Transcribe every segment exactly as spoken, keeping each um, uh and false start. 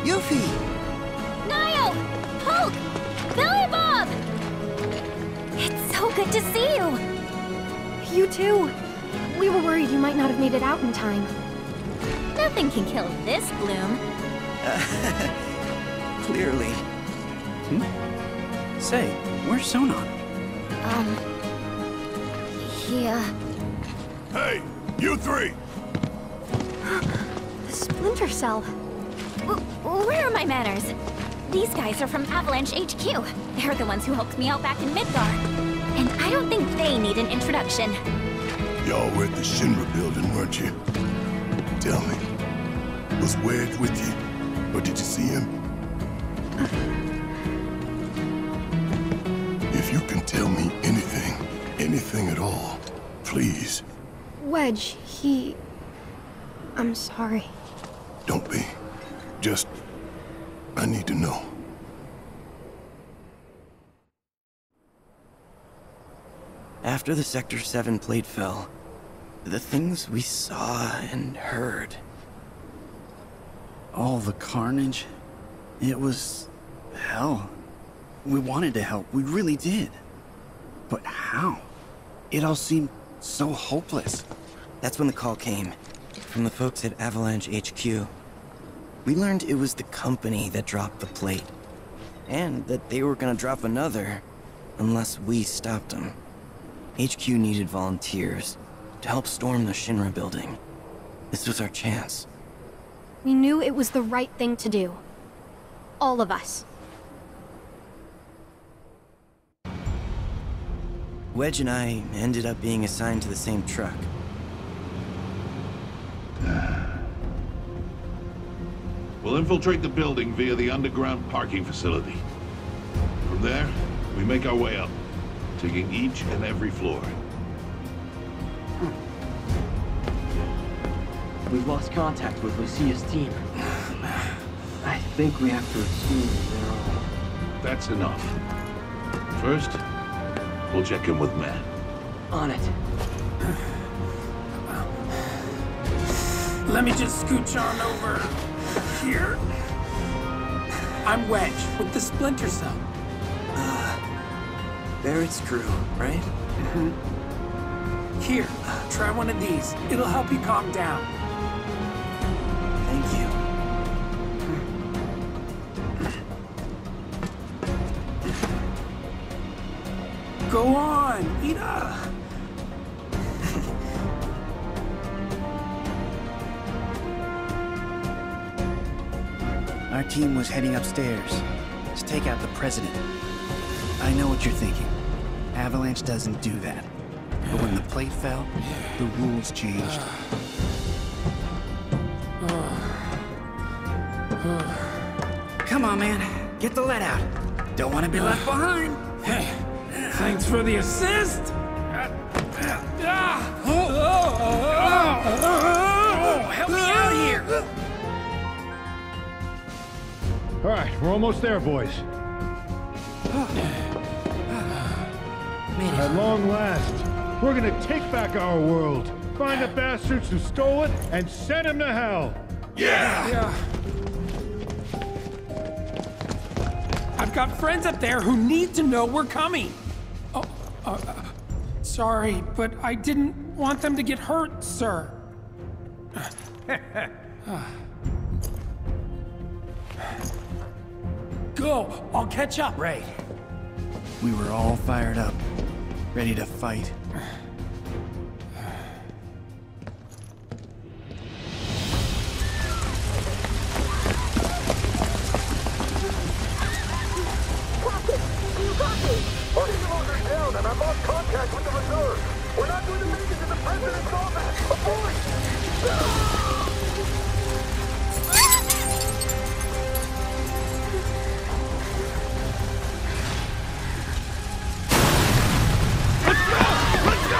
Yuffie! Nio! Hulk! Billy Bob! It's so good to see you! You too. We were worried you might not have made it out in time. Nothing can kill this bloom. Uh, clearly. Hmm? Say, where's Sonon? Um... He, uh... Hey! You three! The Splinter Cell. Where are my manners? These guys are from Avalanche H Q. They're the ones who helped me out back in Midgar. And I don't think they need an introduction. Y'all were at the Shinra building, weren't you? Tell me, was Wedge with you? Or did you see him? If you can tell me anything, anything at all, please. Wedge, he... I'm sorry. Don't be. Just... I need to know. After the Sector seven plate fell, the things we saw and heard... all the carnage... it was... hell. We wanted to help, we really did. But how? It all seemed so hopeless. That's when the call came, from the folks at Avalanche H Q. We learned it was the company that dropped the plate, and that they were gonna drop another unless we stopped them. H Q needed volunteers to help storm the Shinra building. This was our chance. We knew it was the right thing to do. All of us. Wedge and I ended up being assigned to the same truck. We'll infiltrate the building via the underground parking facility. From there, we make our way up, taking each and every floor. We've lost contact with Lucia's team. I think we have to assume they're all... That's enough. First, we'll check in with Matt. On it. Let me just scooch on over... here? I'm Wedge, with the Splinter Cell. Uh, Barrett's crew, right? Mm-hmm. Here, try one of these. It'll help you calm down. Thank you. Go on, eat up. Our team was heading upstairs to take out the president. I know what you're thinking. Avalanche doesn't do that. But when the plate fell, the rules changed. Come on, man. Get the lead out. Don't want to be left behind. Hey, thanks for the assist. Oh, help me out here. All right, we're almost there, boys. At long last, we're gonna take back our world, find the bastards who stole it, and send them to hell! Yeah! yeah. I've got friends up there who need to know we're coming! Oh, uh, uh, sorry, but I didn't want them to get hurt, sir. Go! I'll catch up! Right. We were all fired up, ready to fight. Let's go! Let's go!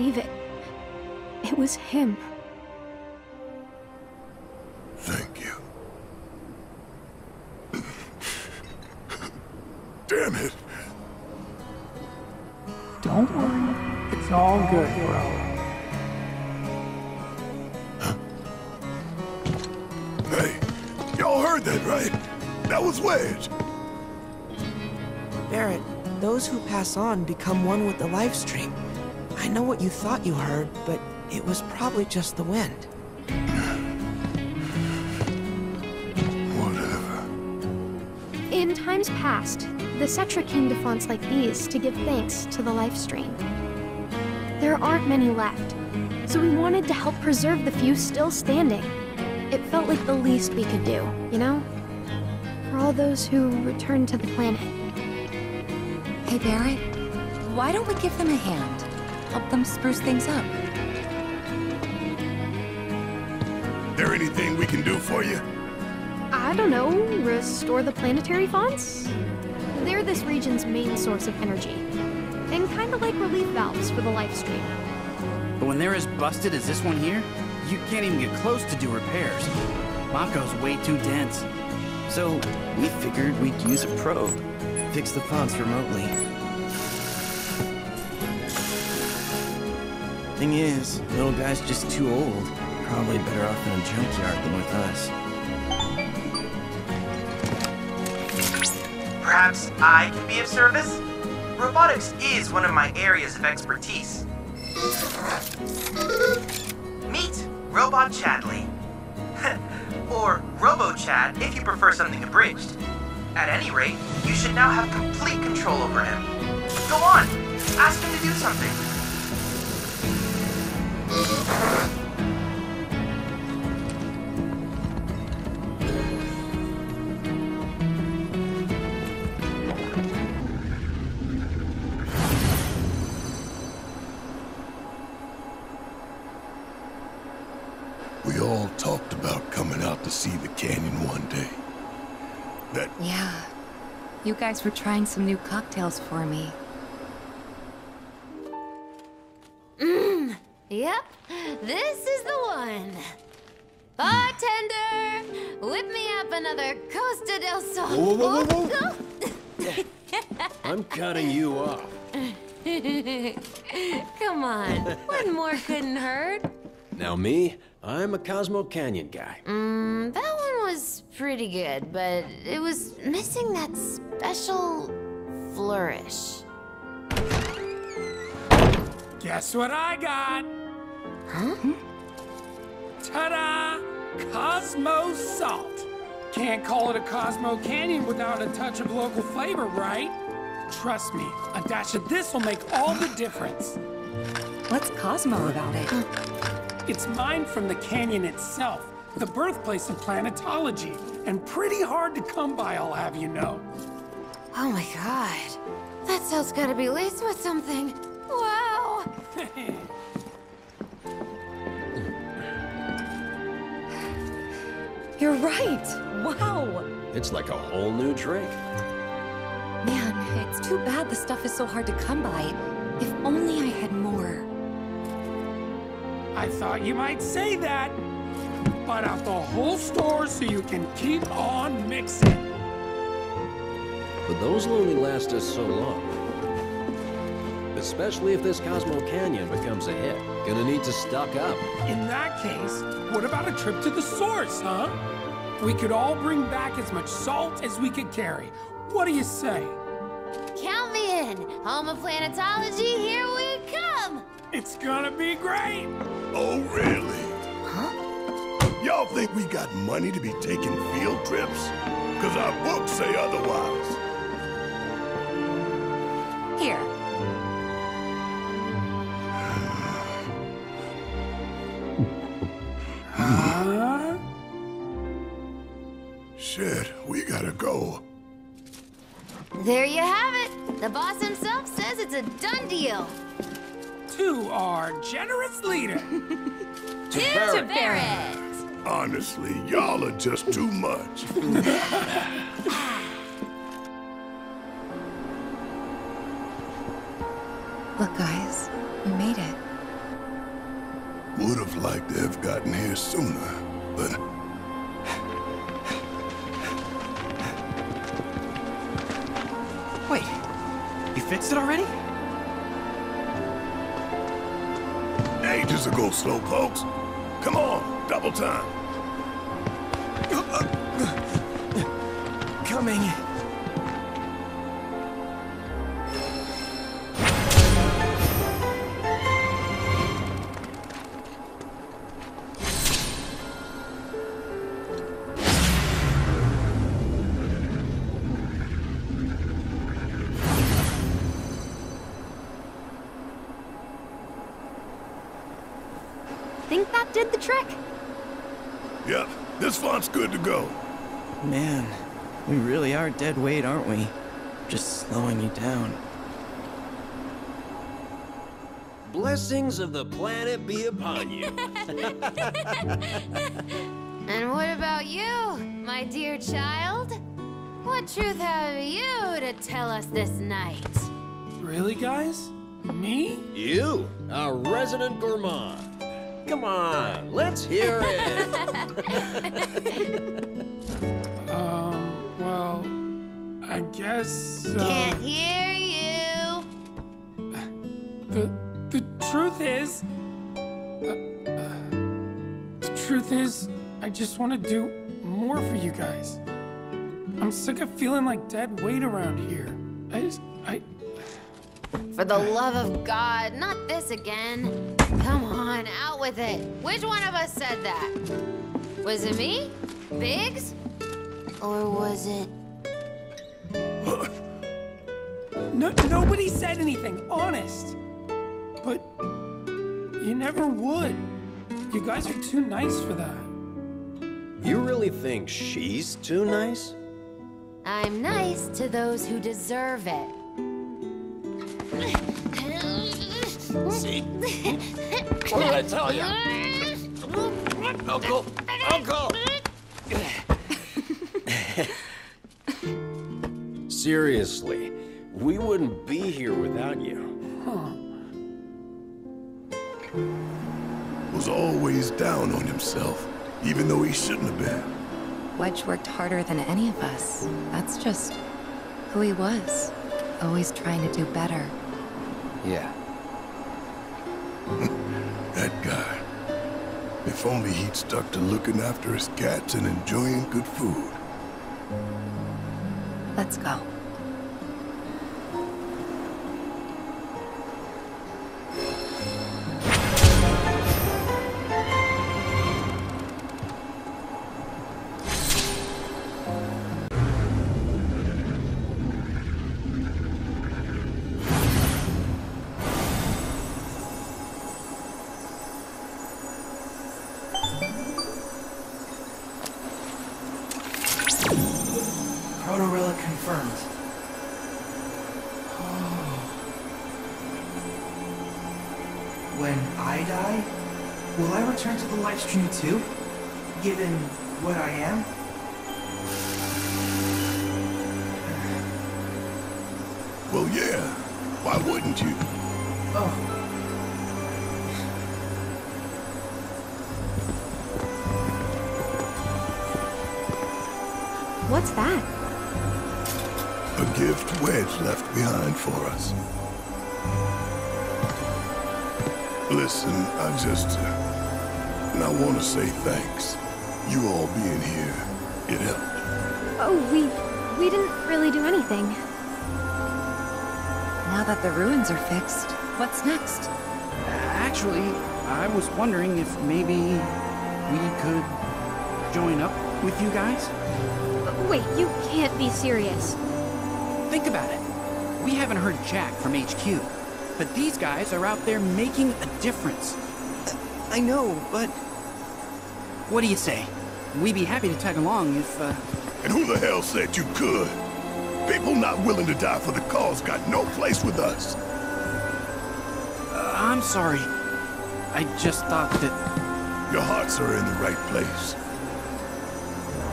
believe it. It was him. Thank you. Damn it. Don't worry. It's all good, bro. Huh? Hey, y'all heard that, right? That was Wedge. Barrett, those who pass on become one with the Lifestream. I know what you thought you heard, but it was probably just the wind. Whatever. In times past, the Cetra came to fonts like these to give thanks to the Lifestream. There aren't many left, so we wanted to help preserve the few still standing. It felt like the least we could do, you know? For all those who returned to the planet. Hey, Barrett, why don't we give them a hand? Help them spruce things up. Is there anything we can do for you? I don't know. Restore the planetary fonts? They're this region's main source of energy. And kind of like relief valves for the Lifestream. But when they're as busted as this one here, you can't even get close to do repairs. Mako's way too dense. So we figured we'd use a probe. Fix the fonts remotely. Thing is, the little guy's just too old. Probably better off in a junkyard than with us. Perhaps I can be of service? Robotics is one of my areas of expertise. Meet Robot Chadley. Or Robo-Chad if you prefer something abridged. At any rate, you should now have complete control over him. Go on, ask him to do something. We all talked about coming out to see the canyon one day. That... Yeah. You guys were trying some new cocktails for me. Yep, this is the one. Bartender, whip me up another Costa del Sol. Whoa, whoa, whoa, whoa. I'm cutting you off. Come on, one more couldn't hurt. Now me, I'm a Cosmo Canyon guy. Mm, that one was pretty good, but it was missing that special flourish. Guess what I got? Huh? Ta-da! Cosmo Salt. Can't call it a Cosmo Canyon without a touch of local flavor, right? Trust me, a dash of this will make all the difference. What's Cosmo about it? It's mined from the canyon itself, the birthplace of planetology, and pretty hard to come by, I'll have you know. Oh my god. That salt's gotta be laced with something. Wow! You're right! Wow! It's like a whole new drink. Man, it's too bad the stuff is so hard to come by. If only I had more. I thought you might say that. Butt up the whole store so you can keep on mixing. But those will only last us so long. Especially if this Cosmo Canyon becomes a hit. Gonna need to stock up. In that case, what about a trip to the source, huh? We could all bring back as much salt as we could carry. What do you say? Count me in. Home of planetology, here we come! It's gonna be great! Oh, really? Huh? Y'all think we got money to be taking field trips? Because our books say otherwise. Here. Huh? Shit, we gotta go. There you have it. The boss himself says it's a done deal. To our generous leader. to to Barrett. Barrett. Honestly, y'all are just too much. Look, guys, we made it. would have liked to have gotten here sooner, but... Wait, you fixed it already? Ages ago, slowpokes. Come on, double time. Coming. Did the trick. Yep, this font's good to go. Man, we really are dead weight, aren't we? Just slowing you down. Blessings of the planet be upon you. And what about you, my dear child? What truth have you to tell us this night? Really, guys? Me? You, a resident gourmand. Come on, let's hear it. um, well, I guess. Uh, Can't hear you. The the truth is, uh, uh, the truth is, I just want to do more for you guys. I'm sick of feeling like dead weight around here. I just, I. For the love of God, not this again. Come on, out with it. Which one of us said that? Was it me? Biggs? Or was it... No, nobody said anything, honest. But you never would. You guys are too nice for that. You really think she's too nice? I'm nice to those who deserve it. See? What did I tell you? Uncle! Uncle! Seriously, we wouldn't be here without you. Huh. Was always down on himself, even though he shouldn't have been. Wedge worked harder than any of us. That's just who he was. Always trying to do better. Yeah. That guy. If only he'd stuck to looking after his cats and enjoying good food. Let's go. Lifestream too, given what I am? Well, yeah. Why wouldn't you? Oh. What's that? A gift Wedge left behind for us. Listen, I just... Uh... And I want to say thanks. You all being here, it helped. Oh, we... we didn't really do anything. Now that the ruins are fixed, what's next? Uh, actually, I was wondering if maybe we could join up with you guys? Wait, you can't be serious. Think about it. We haven't heard Jack from H Q, but these guys are out there making a difference. I know, but... What do you say? We'd be happy to tag along if, uh... And who the hell said you could? People not willing to die for the cause got no place with us. Uh, I'm sorry. I just thought that... Your hearts are in the right place.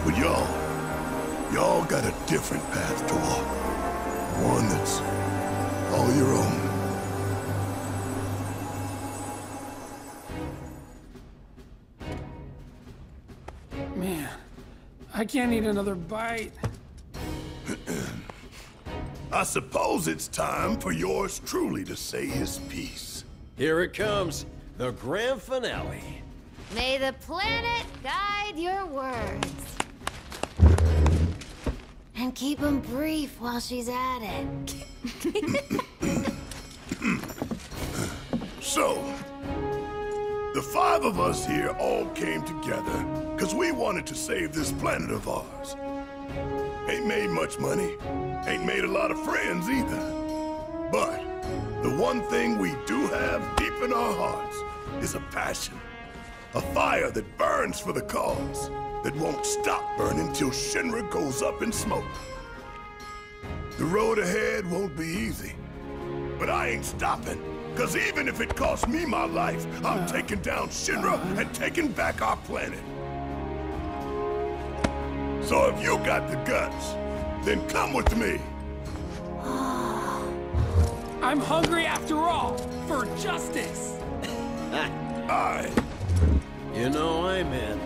But y'all... Y'all got a different path to walk. One that's... all your own. can't eat another bite. I suppose it's time for yours truly to say his piece. Here it comes, the grand finale. May the planet guide your words. And keep them brief while she's at it. So, the five of us here all came together because we wanted to save this planet of ours. Ain't made much money, ain't made a lot of friends either. But the one thing we do have deep in our hearts is a passion. A fire that burns for the cause, that won't stop burning till Shinra goes up in smoke. The road ahead won't be easy, but I ain't stopping, because even if it costs me my life, I'm uh, taking down Shinra uh, and taking back our planet. So if you got the guts, then come with me. I'm hungry after all, for justice. Aye. You know I'm in.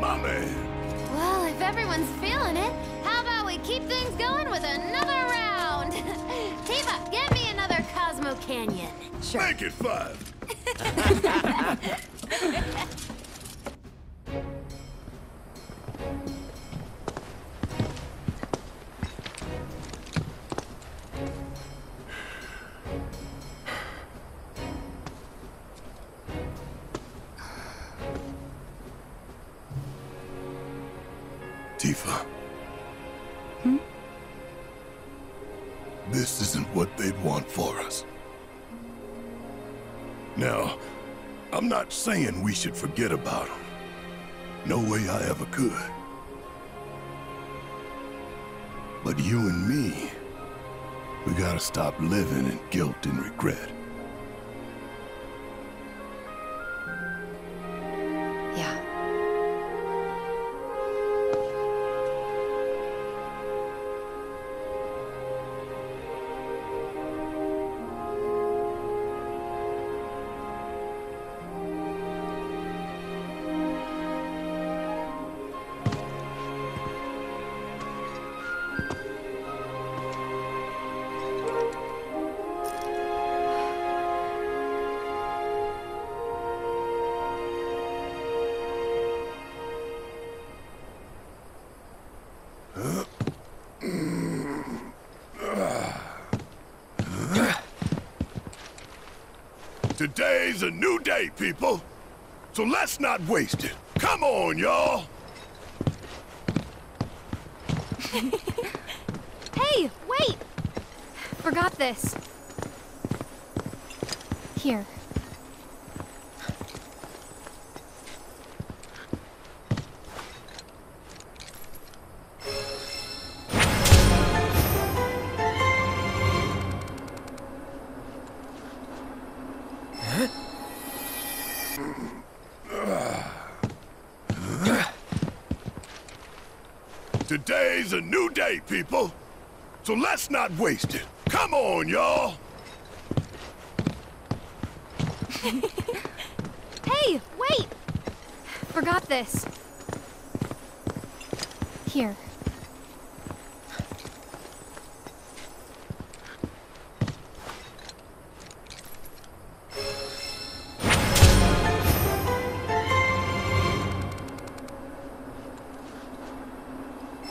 My man. Well, if everyone's feeling it, how about we keep things going with another round? Tifa, get me another Cosmo Canyon. Sure. Make it fun. Tifa. Hmm? This isn't what they'd want for us. Now, I'm not saying we should forget about them. No way I ever could. But you and me, we gotta stop living in guilt and regret. Today's a new day, people. So let's not waste it. Come on, y'all. Hey, wait! Forgot this. Here. Today's a new day, people. So let's not waste it. Come on, y'all. Hey, wait! Forgot this. Here.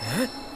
Huh?